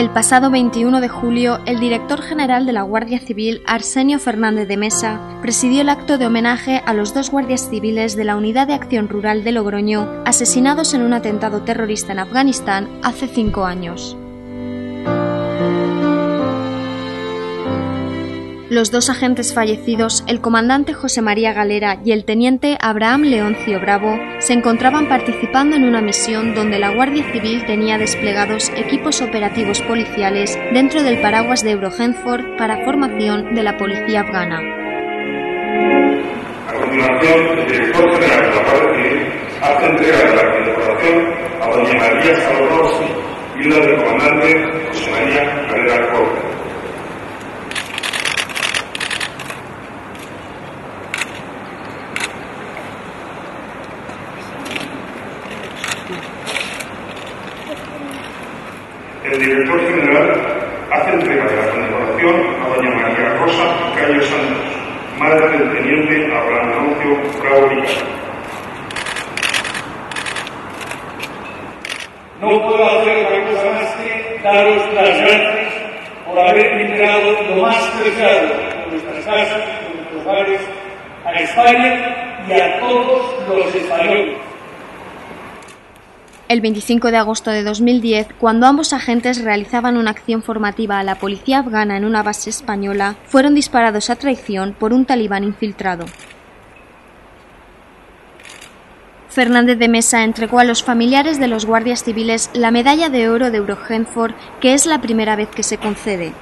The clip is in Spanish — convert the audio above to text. El pasado 21 de julio, el director general de la Guardia Civil, Arsenio Fernández de Mesa, presidió el acto de homenaje a los dos guardias civiles de la Unidad de Acción Rural de Logroño, asesinados en un atentado terrorista en Afganistán hace 5 años. Los dos agentes fallecidos, el comandante José María Galera y el teniente Abraham Leoncio Bravo, se encontraban participando en una misión donde la Guardia Civil tenía desplegados equipos operativos policiales dentro del paraguas de EUROGENDFOR para formación de la policía afgana. A continuación, el director general de la Guardia Civil hace entrega de la condecoración a doña María Rosa y la del comandante José María Galera. El director general hace entrega de la condecoración a doña María Rosa Calle Santos, madre del teniente Abraham Leoncio Bravo. No puedo hacer otra cosa más que daros las gracias por haber entregado lo más preciado de nuestras casas, de nuestros hogares, a España y a todos los españoles. El 25 de agosto de 2010, cuando ambos agentes realizaban una acción formativa a la policía afgana en una base española, fueron disparados a traición por un talibán infiltrado. Fernández de Mesa entregó a los familiares de los guardias civiles la medalla de oro de EUROGENDFOR, que es la primera vez que se concede.